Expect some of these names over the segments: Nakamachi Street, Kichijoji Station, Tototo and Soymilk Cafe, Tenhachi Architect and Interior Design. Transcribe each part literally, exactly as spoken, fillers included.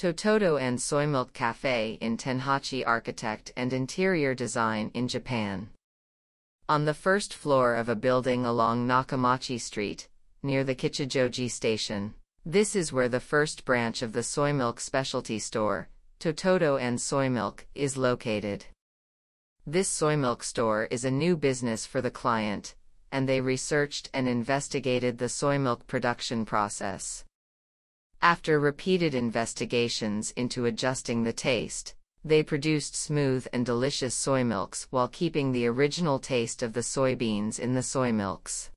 Tototo and Soymilk Cafe in Tenhachi Architect and Interior Design in Japan. On the first floor of a building along Nakamachi Street, near the Kichijoji Station, this is where the first branch of the Soymilk specialty store, Tototo and Soymilk, is located. This Soymilk store is a new business for the client, and they researched and investigated the Soymilk production process. After repeated investigations into adjusting the taste, they produced smooth and delicious soy milks while keeping the original taste of the soybeans in the soy milks.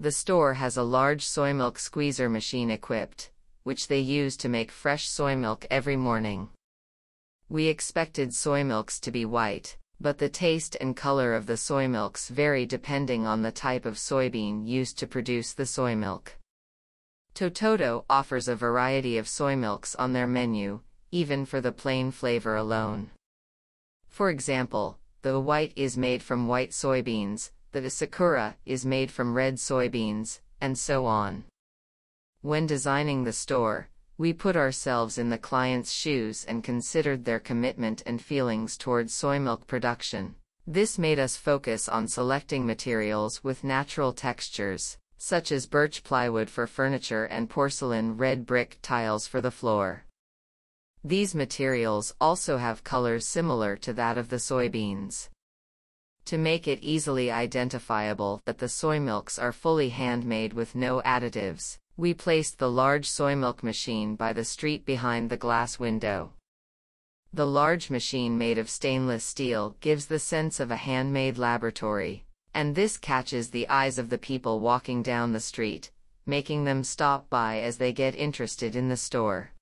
The store has a large soy milk squeezer machine equipped, which they use to make fresh soy milk every morning. We expected soy milks to be white, but the taste and color of the soy milks vary depending on the type of soybean used to produce the soy milk. Tototo offers a variety of soy milks on their menu, even for the plain flavor alone. For example, the white is made from white soybeans, the sakura is made from red soybeans, and so on. When designing the store, we put ourselves in the client's shoes and considered their commitment and feelings towards soy milk production. This made us focus on selecting materials with natural textures, such as birch plywood for furniture and porcelain red brick tiles for the floor. These materials also have colors similar to that of the soybeans. To make it easily identifiable that the soy milks are fully handmade with no additives, we placed the large soy milk machine by the street behind the glass window. The large machine made of stainless steel gives the sense of a handmade laboratory, and this catches the eyes of the people walking down the street, making them stop by as they get interested in the store.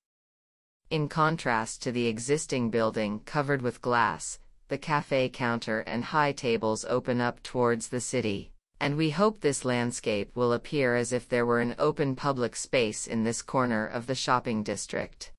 In contrast to the existing building covered with glass, the cafe counter and high tables open up towards the city, and we hope this landscape will appear as if there were an open public space in this corner of the shopping district.